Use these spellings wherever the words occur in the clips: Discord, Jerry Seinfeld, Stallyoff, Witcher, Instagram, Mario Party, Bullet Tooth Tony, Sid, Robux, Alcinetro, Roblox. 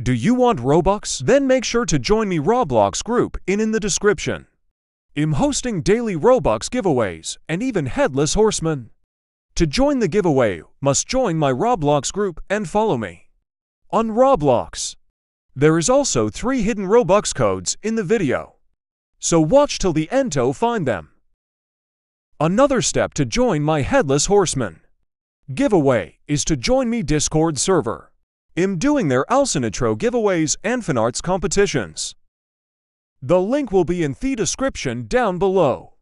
Do you want Robux? Then make sure to join me Roblox group in the description. I'm hosting daily Robux giveaways and even headless horsemen. To join the giveaway, must join my Roblox group and follow me on Roblox. There is also 3 hidden Robux codes in the video, so watch till the end to find them. Another step to join my Headless Horseman giveaway is to join me Discord server. I'm doing their Alcinetro giveaways and fanarts competitions. The link will be in the description down below.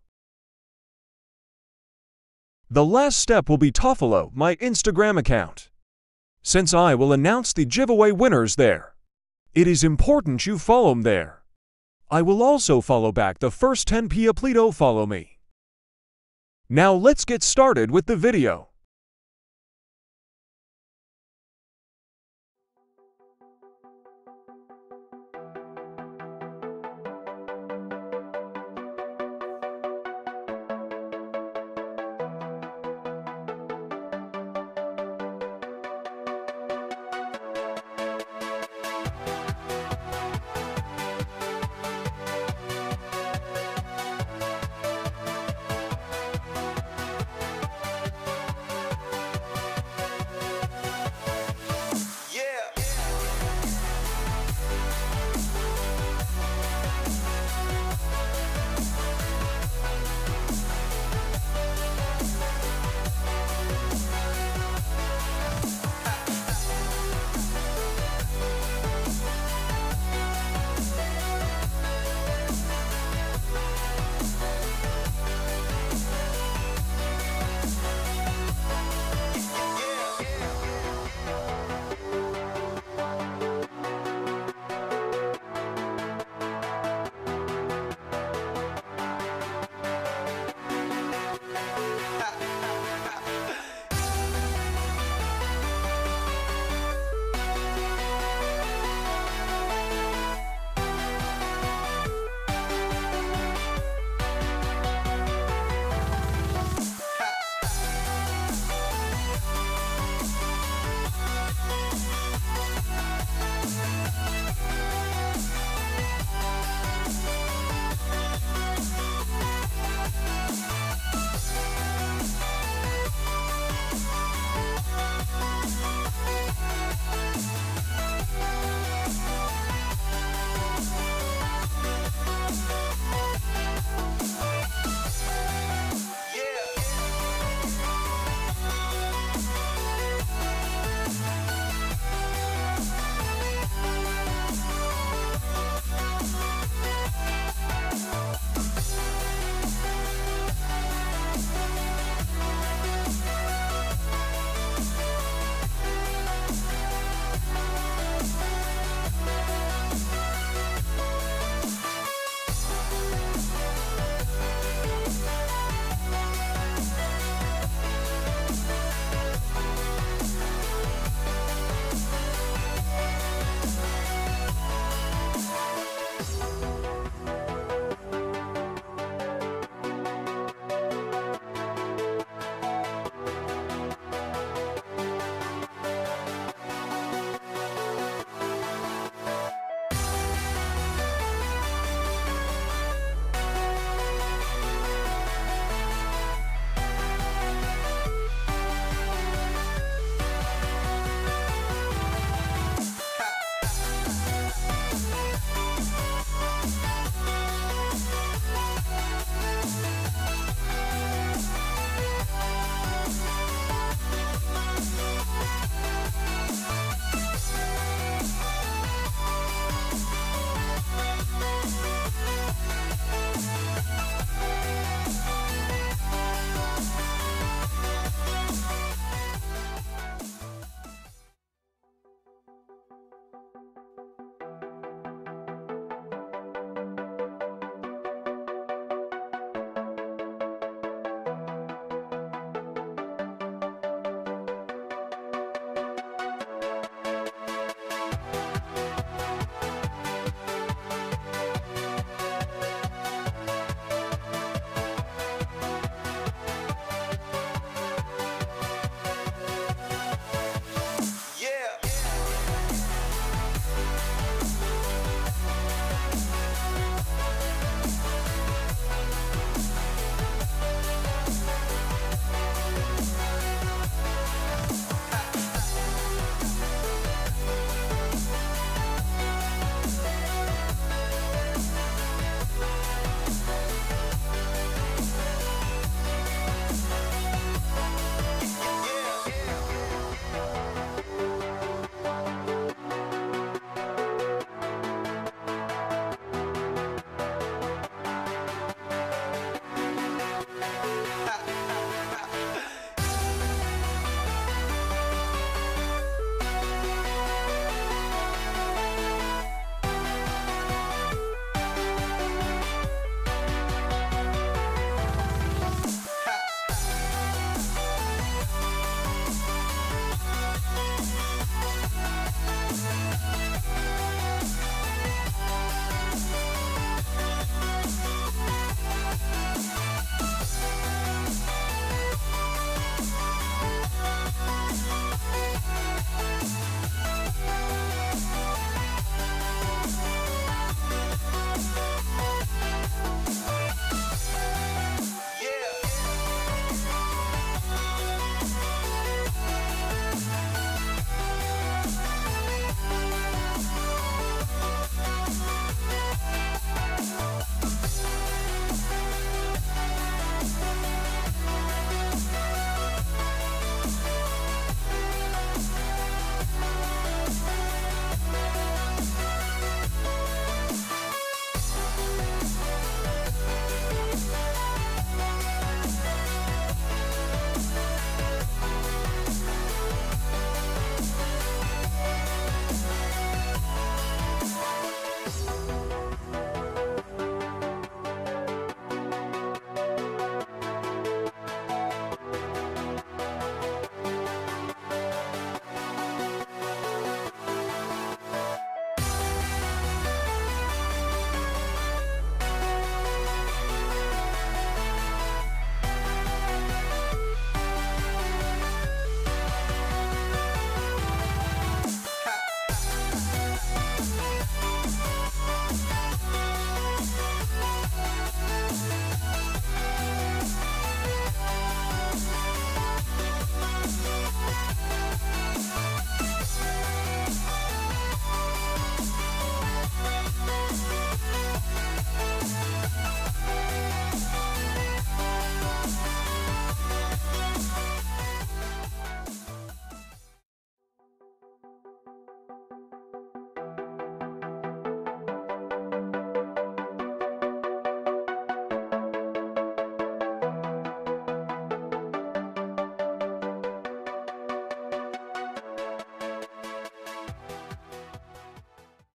The last step will be to follow my Instagram account, since I will announce the giveaway winners there. It is important you follow them there. I will also follow back the first 10 people to follow me. Now let's get started with the video.